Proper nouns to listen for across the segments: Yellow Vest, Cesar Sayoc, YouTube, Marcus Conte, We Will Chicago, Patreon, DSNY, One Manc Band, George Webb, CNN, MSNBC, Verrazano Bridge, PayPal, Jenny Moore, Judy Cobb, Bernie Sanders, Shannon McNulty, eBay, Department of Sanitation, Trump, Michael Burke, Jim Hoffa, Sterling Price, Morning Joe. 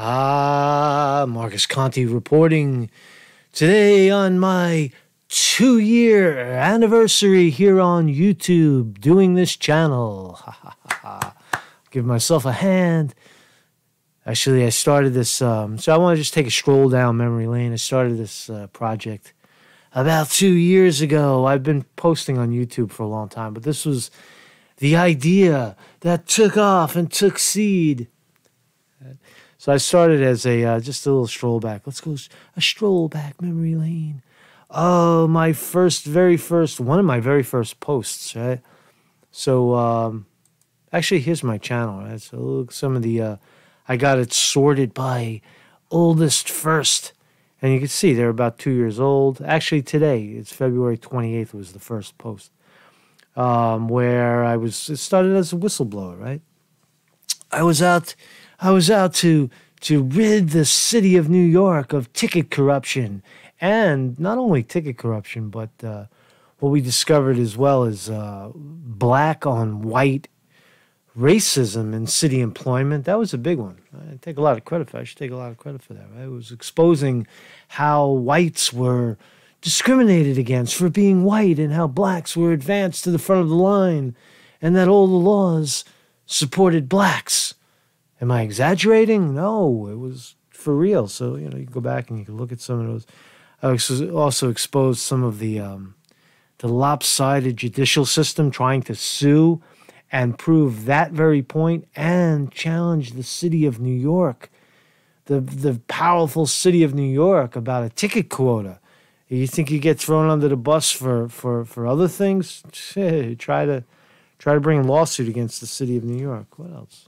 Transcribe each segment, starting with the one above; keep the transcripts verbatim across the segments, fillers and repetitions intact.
Ah, Marcus Conte reporting today on my two-year anniversary here on YouTube doing this channel. Give myself a hand. Actually, I started this, um, so I want to just take a stroll down memory lane. I started this uh, project about two years ago. I've been posting on YouTube for a long time, but this was the idea that took off and took seed. So I started as a uh, just a little stroll back. Let's go a stroll back memory lane. Oh, my first, very first, one of my very first posts, right? So, um, actually, here's my channel, right? So look, some of the, uh, I got it sorted by oldest first. And you can see they're about two years old. Actually, today, it's February twenty-eighth was the first post. Um, where I was, it started as a whistleblower, right? I was out... I was out to to rid the city of New York of ticket corruption, and not only ticket corruption, but uh, what we discovered as well is uh, black on white racism in city employment. That was a big one. I take a lot of credit for that. I should take a lot of credit for that. Right? It was exposing how whites were discriminated against for being white, and how blacks were advanced to the front of the line, and that all the laws supported blacks. Am I exaggerating? No, it was for real. So, you know, you can go back and you can look at some of those. I also exposed some of the, um, the lopsided judicial system trying to sue and prove that very point and challenge the city of New York, the, the powerful city of New York, about a ticket quota. You think you get thrown under the bus for, for, for other things? try, to, try to bring a lawsuit against the city of New York. What else?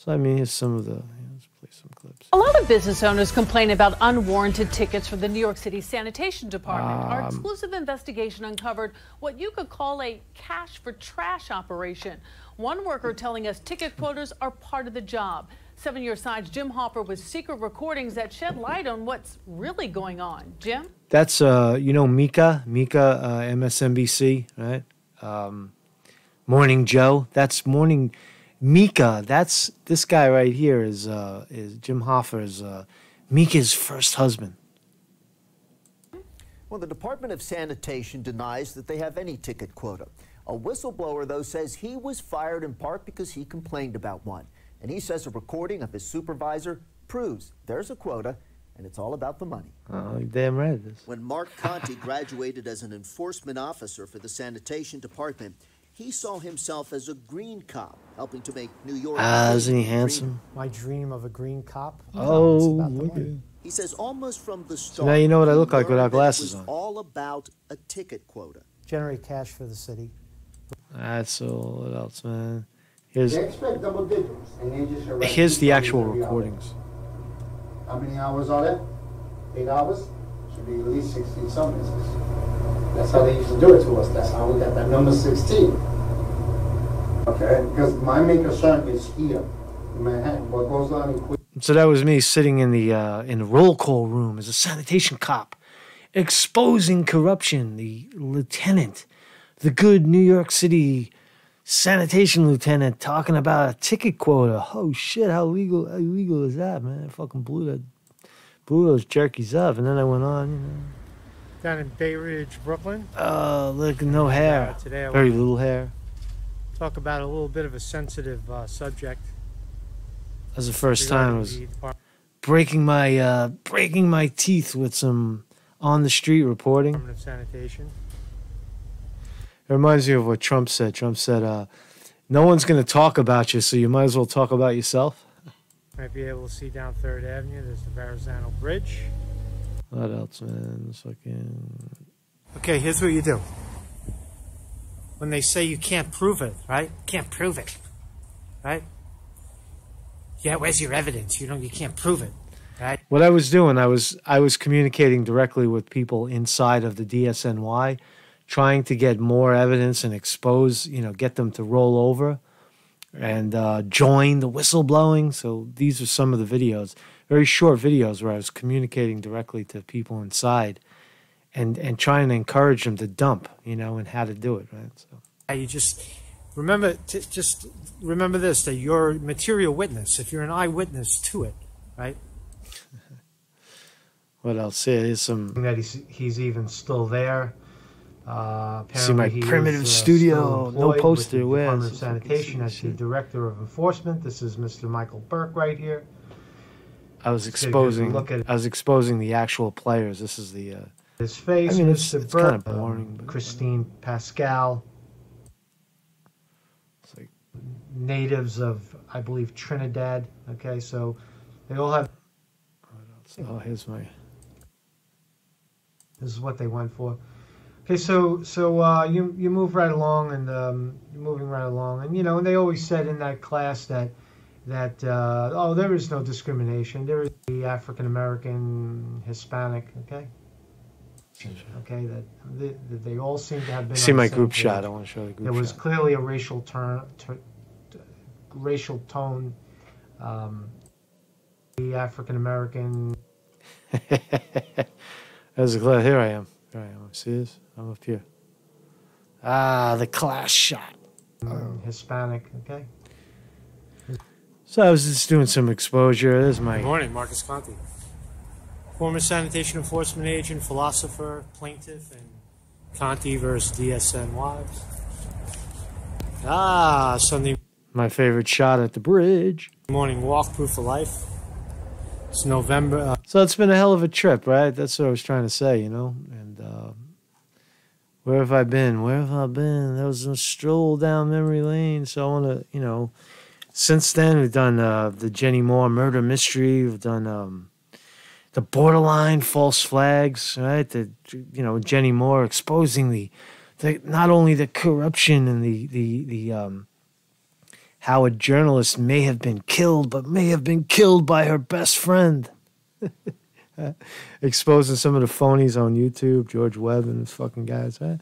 So, I mean, here's some of the, you know, let's play some clips. A lot of business owners complain about unwarranted tickets from the New York City Sanitation Department. Um, Our exclusive investigation uncovered what you could call a cash for trash operation. One worker telling us ticket quotas are part of the job. Seven-Year Side's Jim Hoffa with secret recordings that shed light on what's really going on. Jim? That's, uh, you know, Mika, Mika, uh, M S N B C, right? Um, Morning Joe. That's Morning... Mika, that's this guy right here is uh, is Jim Hoffa's uh, Mika's first husband. Well, the Department of Sanitation denies that they have any ticket quota. A whistleblower, though, says he was fired in part because he complained about one, and he says a recording of his supervisor proves there's a quota, and it's all about the money. Oh, you're damn right it is. When Mark Conte graduated as an enforcement officer for the sanitation department, he saw himself as a green cop, helping to make New York... Ah, isn't he handsome? My dream of a green cop. Oh, okay. He says almost from the start... So now you know what I look like without glasses on. All about a ticket quota. Generate cash for the city. That's all. What else, man? Here's, here's the actual recordings. How many hours are there? Eight hours? Should be at least sixteen summonses. That's how they used to do it to us. That's how we got that number sixteen. Okay, because my main concern is here in Manhattan. What goes on in Queens. So that was me sitting in the uh, in the roll call room as a sanitation cop, exposing corruption. The lieutenant, the good New York City sanitation lieutenant, talking about a ticket quota. Oh shit! How legal? How illegal is that, man? I fucking blew that, blew those jerkies up, and then I went on, you know. Down in Bay Ridge, Brooklyn. Oh, uh, look, no hair. Uh, today I Very little hair. Talk about a little bit of a sensitive uh, subject. That was the first time I was breaking my, uh, breaking my teeth with some on-the-street reporting. Department of Sanitation. It reminds me of what Trump said. Trump said, uh, no one's going to talk about you, so you might as well talk about yourself. Might be able to see down Third Avenue. There's the Verrazano Bridge. What else, man? Fucking... Okay, here's what you do. When they say you can't prove it, right? Can't prove it, right? Yeah, where's your evidence? You know, you can't prove it, right? What I was doing, I was I was communicating directly with people inside of the D S N Y, trying to get more evidence and expose, you know, get them to roll over and uh, join the whistleblowing. So these are some of the videos. Very short videos where I was communicating directly to people inside and, and trying to encourage them to dump, you know, and how to do it, right? So. You just remember, just remember this, that you're a material witness. If you're an eyewitness to it, right? What else? Yeah, here's some that he's he's even still there. Uh, see my primitive is, uh, studio, no poster. Where? Department of Sanitation as the director of enforcement. This is Mister Michael Burke right here. I was exposing. Look at I was exposing the actual players. This is the. Uh, his face. I mean, it's, Mister it's Burke, kind of boring. But Christine but... Pascal. It's like natives of, I believe, Trinidad. Okay, so they all have. Oh, here's my. This is what they went for. Okay, so so uh, you you move right along, and um, you're moving right along, and you know, and they always said in that class that that uh, oh, there is no discrimination. There is the African American, Hispanic. Okay. Okay, that they, that they all seem to have been. See my group page. Shot. I want to show the group. There was shot. Clearly a racial turn, ter, ter, racial tone. Um, the African American. That's a glad. Here I am. Here I am. See this? I'm up here. Ah, the class shot. Oh. Hispanic. Okay. So I was just doing some exposure. This is my. Good morning, Marcus Conte, former sanitation enforcement agent, philosopher, plaintiff, and Conte versus D S N Y. Ah, Sunday. My favorite shot at the bridge. Morning walk through for life. It's November. Uh, so it's been a hell of a trip, right? That's what I was trying to say, you know? And uh, where have I been? Where have I been? That was a stroll down memory lane. So I want to, you know, since then we've done uh, the Jenny Moore murder mystery. We've done um, the borderline false flags, right? The, you know, Jenny Moore exposing the, the not only the corruption and the, the, the, um, how a journalist may have been killed, but may have been killed by her best friend. Exposing some of the phonies on YouTube, George Webb and those fucking guys, right?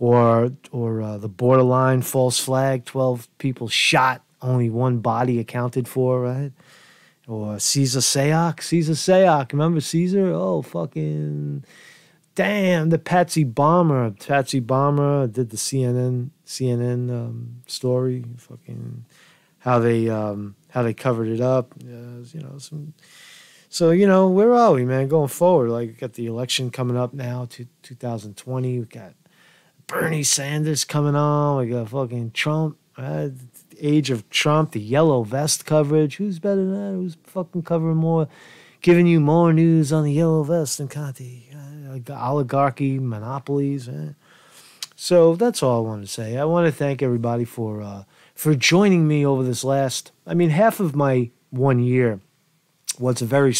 Or, or uh, the borderline false flag, twelve people shot, only one body accounted for, right? Or Cesar Sayoc, Cesar Sayoc, remember Cesar? Oh, fucking... Damn, the Patsy Bomber. Patsy Bomber did the C N N C N N um, story. Fucking how they um, how they covered it up. Uh, you know, some. So you know, where are we, man? Going forward, like we got the election coming up now, to two thousand twenty. We got Bernie Sanders coming on. We got fucking Trump. Right? The age of Trump. The Yellow Vest coverage. Who's better than that? Who's fucking covering more? Giving you more news on the Yellow Vest than Conte. The oligarchy, monopolies. Eh? So that's all I want to say. I want to thank everybody for uh, for joining me over this last, I mean, half of my one year was a very,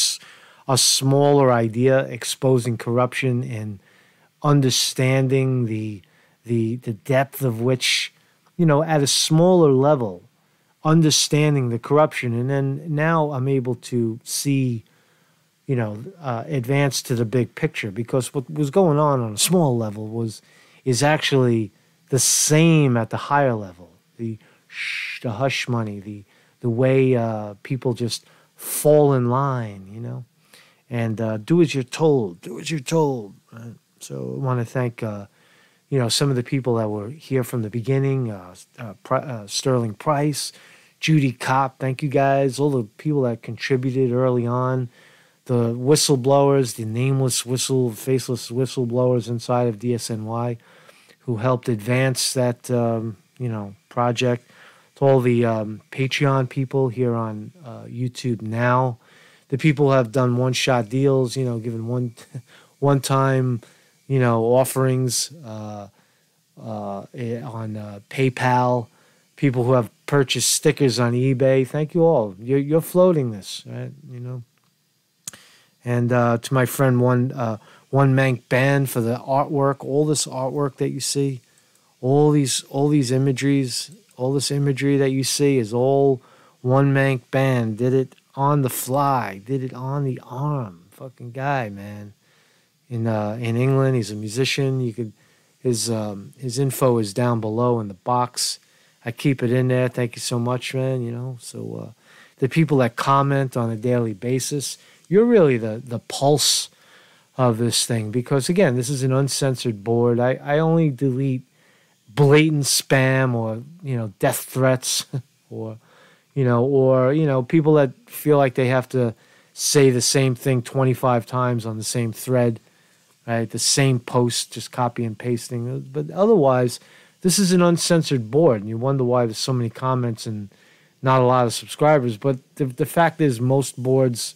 a smaller idea, exposing corruption and understanding the, the, the depth of which, you know, at a smaller level, understanding the corruption. And then now I'm able to see, you know, uh, advance to the big picture, because what was going on on a small level was, is actually the same at the higher level. The shh, the hush money, the the way uh, people just fall in line, you know, and uh, do as you're told, do as you're told. Right? So I want to thank, uh, you know, some of the people that were here from the beginning, uh, uh, Pri uh, Sterling Price, Judy Cobb. Thank you guys, all the people that contributed early on. The whistleblowers, the nameless whistle, faceless whistleblowers inside of D S N Y, who helped advance that um, you know, project. To all the um, Patreon people here on uh, YouTube now, the people have done one-shot deals, you know, given one, one-time, you know, offerings uh, uh, on uh, PayPal. People who have purchased stickers on eBay. Thank you all. You're you're floating this, right? You know. And uh, to my friend One uh, One Manc Band for the artwork, all this artwork that you see, all these all these imageries, all this imagery that you see is all One Manc Band. Did it on the fly, did it on the arm, fucking guy, man. In uh, in England, he's a musician. You could his um, his info is down below in the box. I keep it in there. Thank you so much, man. You know, so uh, the people that comment on a daily basis. You're really the, the pulse of this thing, because, again, this is an uncensored board. I, I only delete blatant spam or, you know, death threats or, you know, or, you know, people that feel like they have to say the same thing twenty-five times on the same thread, right? The same post, just copy and pasting. But otherwise, this is an uncensored board, and you wonder why there's so many comments and not a lot of subscribers. But the, the fact is, most boards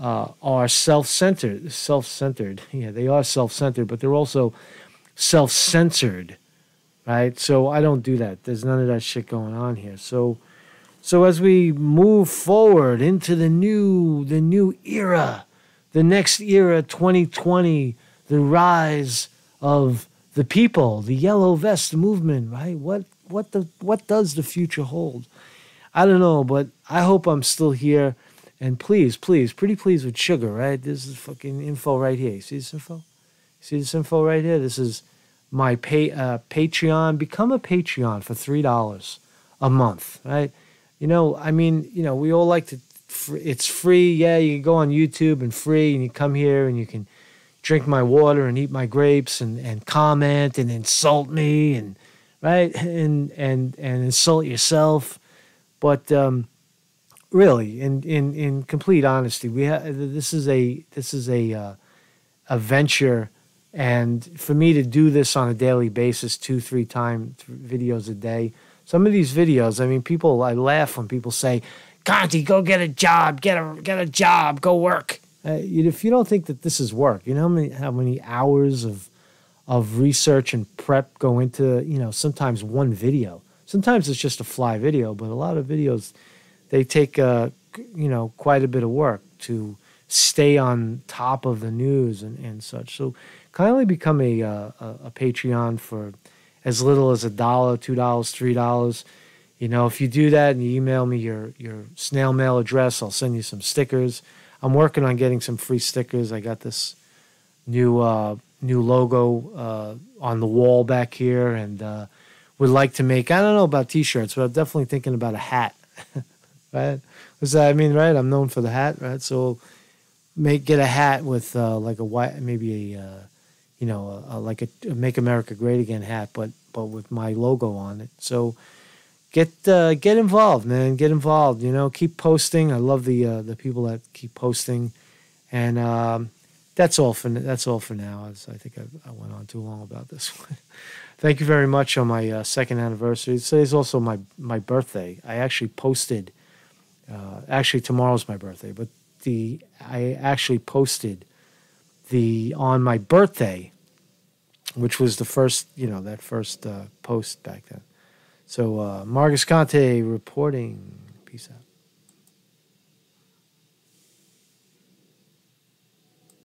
uh, are self-centered. Self-centered. Yeah, they are self-centered, but they're also self-censored, right? So I don't do that. There's none of that shit going on here. So... So as we move forward into the new, the new era, the next era, twenty twenty, the rise of the people, the Yellow Vest movement, right? What, what, the, what does the future hold? I don't know, but I hope I'm still here. And please, please, pretty please with sugar, right? This is fucking info right here. You see this info? You see this info right here? This is my pay, uh, Patreon. Become a Patreon for three dollars a month, right? You know, I mean, you know, we all like to, it's free. Yeah, you can go on YouTube and free, and you come here and you can drink my water and eat my grapes and, and comment and insult me and, right, and and and insult yourself. But um, really, in, in, in complete honesty, we ha this is a, this is a, uh, a venture. And for me to do this on a daily basis, two, three time th videos a day, some of these videos, I mean, people, I laugh when people say, Conte, go get a job, get a, get a job, go work. Uh, if you don't think that this is work, you know how many, how many hours of, of research and prep go into, you know, sometimes one video. Sometimes it's just a fly video, but a lot of videos, they take, uh, you know, quite a bit of work to stay on top of the news and, and such. So kindly become a, uh, a, a Patreon for as little as a dollar, two dollars, three dollars. You know, if you do that and you email me your, your snail mail address, I'll send you some stickers. I'm working on getting some free stickers. I got this new uh, new logo uh, on the wall back here, and uh, would like to make, I don't know about T-shirts, but I'm definitely thinking about a hat. Right? Because I mean, right? I'm known for the hat, right? So make get a hat with uh, like a white, maybe a. Uh, you know, uh, like a, a Make America Great Again hat, but but with my logo on it. So get uh, get involved, man. Get involved. You know, keep posting. I love the uh, the people that keep posting, and um, that's all for that's all for now. As I think I, I went on too long about this one. Thank you very much on my uh, second anniversary. Today's also my my birthday. I actually posted. Uh, actually, tomorrow's my birthday, but the I actually posted the on my birthday, which was the first, you know, that first uh, post back then. So, uh, Marcus Conte reporting. Peace out.